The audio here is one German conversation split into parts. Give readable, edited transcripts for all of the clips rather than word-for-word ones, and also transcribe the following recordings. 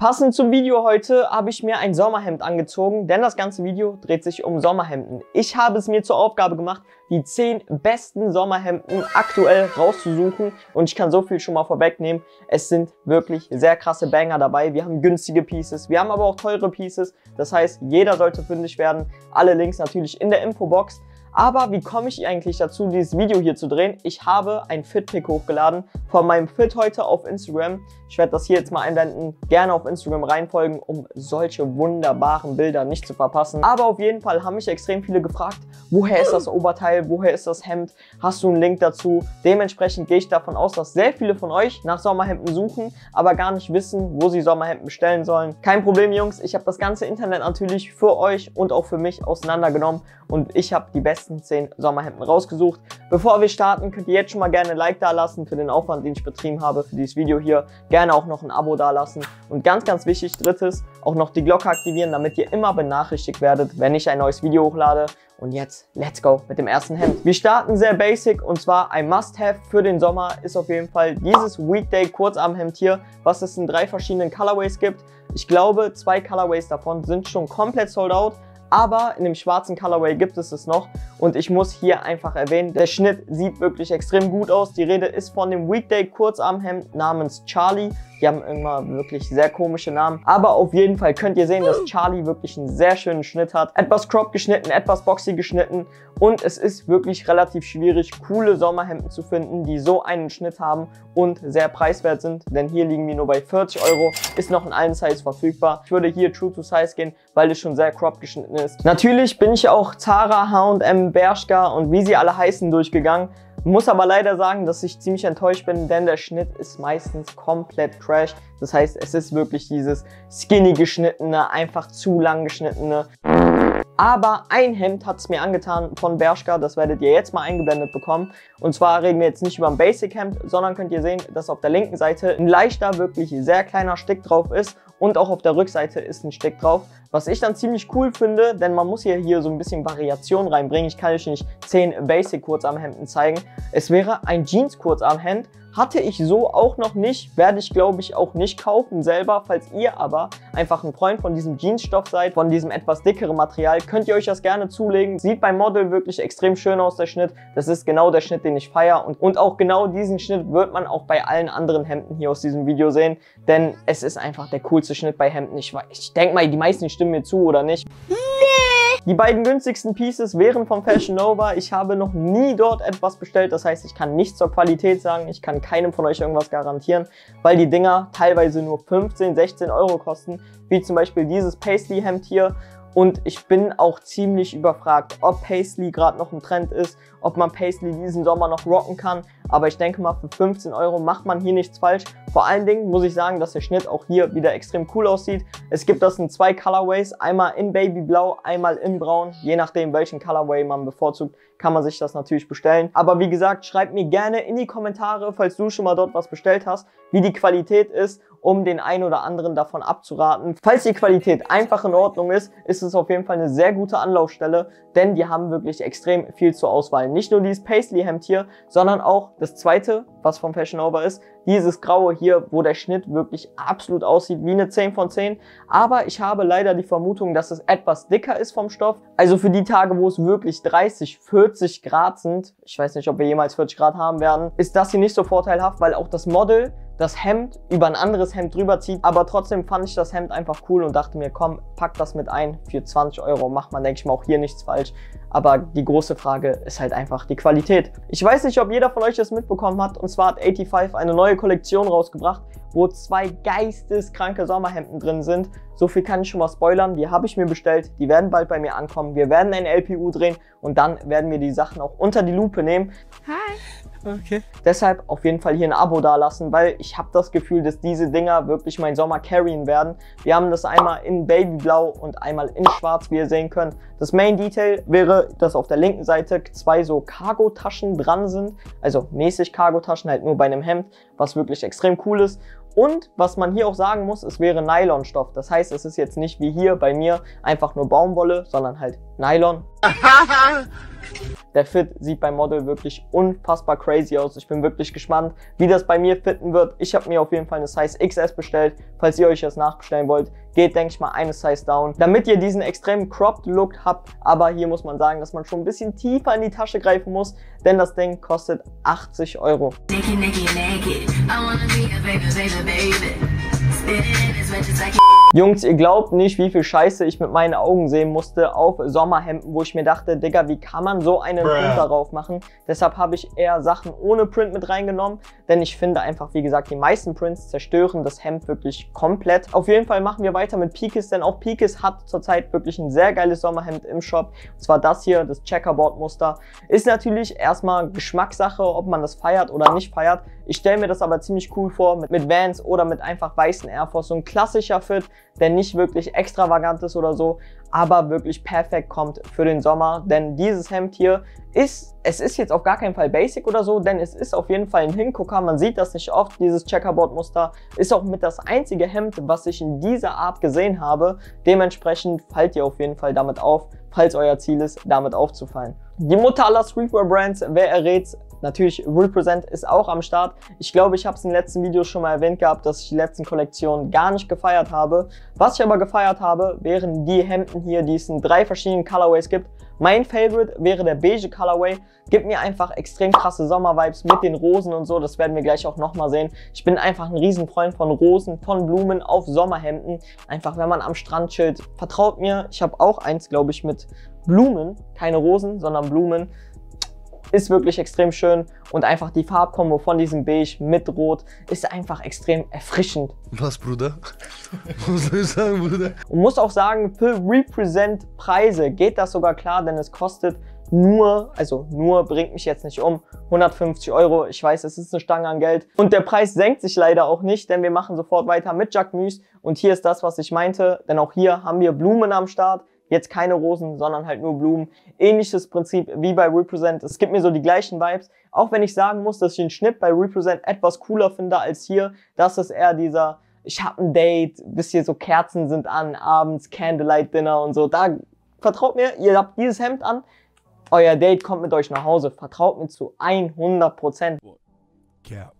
Passend zum Video heute habe ich mir ein Sommerhemd angezogen, denn das ganze Video dreht sich um Sommerhemden. Ich habe es mir zur Aufgabe gemacht, die 10 besten Sommerhemden aktuell rauszusuchen und ich kann so viel schon mal vorwegnehmen. Es sind wirklich sehr krasse Banger dabei. Wir haben günstige Pieces, wir haben aber auch teure Pieces. Das heißt, jeder sollte fündig werden. Alle Links natürlich in der Infobox. Aber wie komme ich eigentlich dazu, dieses Video hier zu drehen? Ich habe ein Fit-Pick hochgeladen von meinem Fit heute auf Instagram. Ich werde das hier jetzt mal einblenden. Gerne auf Instagram reinfolgen, um solche wunderbaren Bilder nicht zu verpassen. Aber auf jeden Fall haben mich extrem viele gefragt, woher ist das Oberteil, woher ist das Hemd? Hast du einen Link dazu? Dementsprechend gehe ich davon aus, dass sehr viele von euch nach Sommerhemden suchen, aber gar nicht wissen, wo sie Sommerhemden bestellen sollen. Kein Problem, Jungs. Ich habe das ganze Internet natürlich für euch und auch für mich auseinandergenommen und ich habe die besten 10 Sommerhemden rausgesucht. Bevor wir starten, könnt ihr jetzt schon mal gerne ein Like da lassen für den Aufwand, den ich betrieben habe für dieses Video hier. Gerne auch noch ein Abo da lassen. Und ganz, ganz wichtig, drittes, auch noch die Glocke aktivieren, damit ihr immer benachrichtigt werdet, wenn ich ein neues Video hochlade. Und jetzt, let's go mit dem ersten Hemd. Wir starten sehr basic und zwar ein Must-Have für den Sommer ist auf jeden Fall dieses Weekday Kurzarmhemd hier, was es in 3 verschiedenen Colorways gibt. Ich glaube, 2 Colorways davon sind schon komplett sold out. Aber in dem schwarzen Colorway gibt es noch und ich muss hier einfach erwähnen, der Schnitt sieht wirklich extrem gut aus. Die Rede ist von dem Weekday Kurzarmhemd namens Charlie. Die haben immer wirklich sehr komische Namen. Aber auf jeden Fall könnt ihr sehen, dass Charlie wirklich einen sehr schönen Schnitt hat. Etwas crop geschnitten, etwas boxy geschnitten. Und es ist wirklich relativ schwierig, coole Sommerhemden zu finden, die so einen Schnitt haben und sehr preiswert sind. Denn hier liegen wir nur bei 40 Euro. Ist noch in allen Size verfügbar. Ich würde hier True to Size gehen, weil es schon sehr crop geschnitten ist. Natürlich bin ich auch Zara, H&M, Bershka und wie sie alle heißen durchgegangen. Muss aber leider sagen, dass ich ziemlich enttäuscht bin, denn der Schnitt ist meistens komplett trash. Das heißt, es ist wirklich dieses skinny geschnittene, einfach zu lang geschnittene. Aber ein Hemd hat es mir angetan von Bershka, das werdet ihr jetzt mal eingeblendet bekommen. Und zwar reden wir jetzt nicht über ein Basic-Hemd, sondern könnt ihr sehen, dass auf der linken Seite ein leichter, wirklich sehr kleiner Stick drauf ist. Und auch auf der Rückseite ist ein Stick drauf, was ich dann ziemlich cool finde, denn man muss hier so ein bisschen Variation reinbringen. Ich kann euch nicht 10 Basic-Kurzarmhemden zeigen. Es wäre ein Jeans-Kurzarmhemd, hatte ich so auch noch nicht, werde ich glaube ich auch nicht kaufen selber. Falls ihr aber einfach ein Freund von diesem Jeansstoff seid, von diesem etwas dickeren Material, könnt ihr euch das gerne zulegen. Sieht beim Model wirklich extrem schön aus, der Schnitt. Das ist genau der Schnitt, den ich feiere und auch genau diesen Schnitt wird man auch bei allen anderen Hemden hier aus diesem Video sehen, denn es ist einfach der coolste Schnitt bei Hemden. Ich denke mal, die meisten stimmen mir zu, oder nicht? Nee. Die beiden günstigsten Pieces wären von Fashion Nova. Ich habe noch nie dort etwas bestellt. Das heißt, ich kann nichts zur Qualität sagen. Ich kann keinem von euch irgendwas garantieren, weil die Dinger teilweise nur 15, 16 Euro kosten. Wie zum Beispiel dieses Paisley Hemd hier. Und ich bin auch ziemlich überfragt, ob Paisley gerade noch im Trend ist, ob man Paisley diesen Sommer noch rocken kann. Aber ich denke mal, für 15 Euro macht man hier nichts falsch. Vor allen Dingen muss ich sagen, dass der Schnitt auch hier wieder extrem cool aussieht. Es gibt das in 2 Colorways, einmal in Babyblau, einmal in Braun. Je nachdem, welchen Colorway man bevorzugt, kann man sich das natürlich bestellen. Aber wie gesagt, schreibt mir gerne in die Kommentare, falls du schon mal dort was bestellt hast, wie die Qualität ist, um den einen oder anderen davon abzuraten. Falls die Qualität einfach in Ordnung ist, ist es auf jeden Fall eine sehr gute Anlaufstelle, denn die haben wirklich extrem viel zur Auswahl. Nicht nur dieses Paisley-Hemd hier, sondern auch das zweite, was von Fashion Nova ist, dieses graue hier, wo der Schnitt wirklich absolut aussieht wie eine 10 von 10. Aber ich habe leider die Vermutung, dass es etwas dicker ist vom Stoff. Also für die Tage, wo es wirklich 30, 40 Grad sind, ich weiß nicht, ob wir jemals 40 Grad haben werden, ist das hier nicht so vorteilhaft, weil auch das Model das Hemd über ein anderes Hemd drüber zieht. Aber trotzdem fand ich das Hemd einfach cool und dachte mir, komm, pack das mit ein. Für 20 Euro macht man, denke ich mal, auch hier nichts falsch. Aber die große Frage ist halt einfach die Qualität. Ich weiß nicht, ob jeder von euch das mitbekommen hat. Und zwar hat 85 eine neue Kollektion rausgebracht, wo 2 geisteskranke Sommerhemden drin sind. So viel kann ich schon mal spoilern. Die habe ich mir bestellt. Die werden bald bei mir ankommen. Wir werden ein LPU drehen und dann werden wir die Sachen auch unter die Lupe nehmen. Hi. Okay. Deshalb auf jeden Fall hier ein Abo dalassen, weil ich habe das Gefühl, dass diese Dinger wirklich meinen Sommer carryen werden. Wir haben das einmal in Babyblau und einmal in Schwarz, wie ihr sehen könnt. Das Main Detail wäre, dass auf der linken Seite 2 so Cargo-Taschen dran sind. Also mäßig Cargo-Taschen, halt nur bei einem Hemd, was wirklich extrem cool ist. Und was man hier auch sagen muss, es wäre Nylonstoff. Das heißt, es ist jetzt nicht wie hier bei mir einfach nur Baumwolle, sondern halt Nylon. Der Fit sieht beim Model wirklich unfassbar crazy aus. Ich bin wirklich gespannt, wie das bei mir fitten wird. Ich habe mir auf jeden Fall eine Size XS bestellt. Falls ihr euch das nachbestellen wollt, geht, denke ich mal, eine Size down, damit ihr diesen extremen cropped Look habt. Aber hier muss man sagen, dass man schon ein bisschen tiefer in die Tasche greifen muss, denn das Ding kostet 80 Euro. Jungs, ihr glaubt nicht, wie viel Scheiße ich mit meinen Augen sehen musste auf Sommerhemden, wo ich mir dachte, Digga, wie kann man so einen Print darauf machen? Deshalb habe ich eher Sachen ohne Print mit reingenommen, denn ich finde einfach, wie gesagt, die meisten Prints zerstören das Hemd wirklich komplett. Auf jeden Fall machen wir weiter mit Pikis, denn auch Pikis hat zurzeit wirklich ein sehr geiles Sommerhemd im Shop. Und zwar das hier, das Checkerboard-Muster. Ist natürlich erstmal Geschmackssache, ob man das feiert oder nicht feiert. Ich stelle mir das aber ziemlich cool vor, mit Vans oder mit einfach weißen Air Force. So ein klassischer Fit, der nicht wirklich extravagant ist oder so, aber wirklich perfekt kommt für den Sommer, denn dieses Hemd hier ist, es ist jetzt auf gar keinen Fall basic oder so, denn es ist auf jeden Fall ein Hingucker, man sieht das nicht oft, dieses Checkerboard-Muster ist auch mit das einzige Hemd, was ich in dieser Art gesehen habe, dementsprechend fallt ihr auf jeden Fall damit auf, falls euer Ziel ist, damit aufzufallen. Die Mutter aller Streetwear-Brands, wer errät's? Natürlich, Represent ist auch am Start. Ich glaube, ich habe es in den letzten Videos schon mal erwähnt gehabt, dass ich die letzten Kollektionen gar nicht gefeiert habe. Was ich aber gefeiert habe, wären die Hemden hier, die es in 3 verschiedenen Colorways gibt. Mein Favorite wäre der beige Colorway. Gibt mir einfach extrem krasse Sommervibes mit den Rosen und so. Das werden wir gleich auch nochmal sehen. Ich bin einfach ein Riesenfreund von Rosen, von Blumen auf Sommerhemden. Einfach, wenn man am Strand chillt. Vertraut mir, ich habe auch eins, glaube ich, mit Blumen. Keine Rosen, sondern Blumen. Ist wirklich extrem schön und einfach die Farbkombo von diesem Beige mit Rot ist einfach extrem erfrischend. Was, Bruder? Was soll ich sagen, Bruder? Und muss auch sagen, für Represent-Preise geht das sogar klar, denn es kostet nur, also nur bringt mich jetzt nicht um, 150 Euro. Ich weiß, es ist eine Stange an Geld und der Preis senkt sich leider auch nicht, denn wir machen sofort weiter mit Jacquemus und hier ist das, was ich meinte, denn auch hier haben wir Blumen am Start. Jetzt keine Rosen, sondern halt nur Blumen. Ähnliches Prinzip wie bei Represent. Es gibt mir so die gleichen Vibes. Auch wenn ich sagen muss, dass ich den Schnitt bei Represent etwas cooler finde als hier. Das ist eher dieser, ich habe ein Date, bis hier so Kerzen sind an, abends Candlelight Dinner und so. Da vertraut mir, ihr habt dieses Hemd an, euer Date kommt mit euch nach Hause. Vertraut mir zu 100%. Yeah.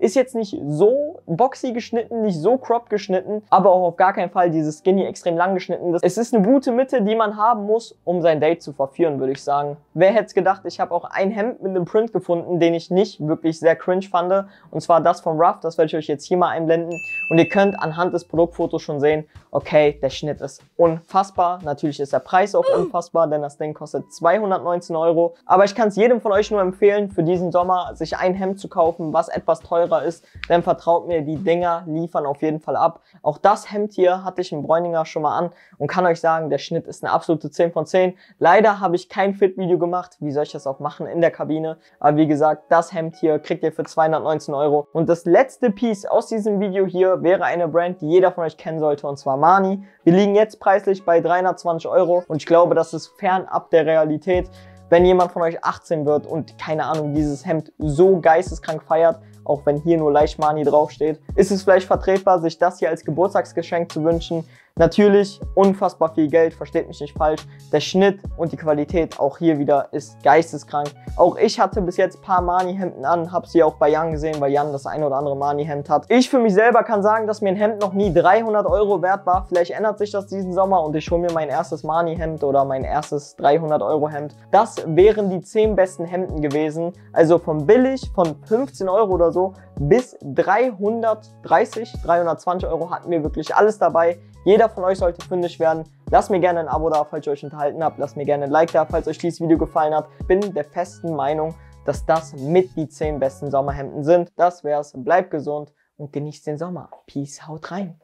Ist jetzt nicht so boxy geschnitten, nicht so crop geschnitten, aber auch auf gar keinen Fall dieses skinny extrem lang geschnitten. Es ist eine gute Mitte, die man haben muss, um sein Date zu verführen, würde ich sagen. Wer hätte es gedacht, ich habe auch ein Hemd mit einem Print gefunden, den ich nicht wirklich sehr cringe fand. Und zwar das von Ruff, das werde ich euch jetzt hier mal einblenden. Und ihr könnt anhand des Produktfotos schon sehen, okay, der Schnitt ist unfassbar. Natürlich ist der Preis auch unfassbar, denn das Ding kostet 219 Euro. Aber ich kann es jedem von euch nur empfehlen, für diesen Sommer sich ein Hemd zu kaufen, was etwas teurer ist, dann vertraut mir, die Dinger liefern auf jeden Fall ab. Auch das Hemd hier hatte ich im Bräuninger schon mal an und kann euch sagen, der Schnitt ist eine absolute 10 von 10. Leider habe ich kein Fit-Video gemacht, wie soll ich das auch machen in der Kabine. Aber wie gesagt, das Hemd hier kriegt ihr für 219 Euro. Und das letzte Piece aus diesem Video hier wäre eine Brand, die jeder von euch kennen sollte, und zwar Marni. Wir liegen jetzt preislich bei 320 Euro und ich glaube, das ist fernab der Realität. Wenn jemand von euch 18 wird und, keine Ahnung, dieses Hemd so geisteskrank feiert, auch wenn hier nur leicht Marni draufsteht, ist es vielleicht vertretbar, sich das hier als Geburtstagsgeschenk zu wünschen. Natürlich unfassbar viel Geld, versteht mich nicht falsch. Der Schnitt und die Qualität auch hier wieder ist geisteskrank. Auch ich hatte bis jetzt ein paar Marni-Hemden an, habe sie auch bei Jan gesehen, weil Jan das eine oder andere Marni-Hemd hat. Ich für mich selber kann sagen, dass mir ein Hemd noch nie 300 Euro wert war. Vielleicht ändert sich das diesen Sommer und ich hole mir mein erstes Marni-Hemd oder mein erstes 300-Euro-Hemd. Das wären die 10 besten Hemden gewesen. Also von billig, von 15 Euro oder so, bis 330, 320 Euro hatten wir wirklich alles dabei. Jeder von euch sollte fündig werden. Lasst mir gerne ein Abo da, falls ihr euch unterhalten habt. Lasst mir gerne ein Like da, falls euch dieses Video gefallen hat. Ich bin der festen Meinung, dass das mit die 10 besten Sommerhemden sind. Das wär's. Bleibt gesund und genießt den Sommer. Peace, haut rein.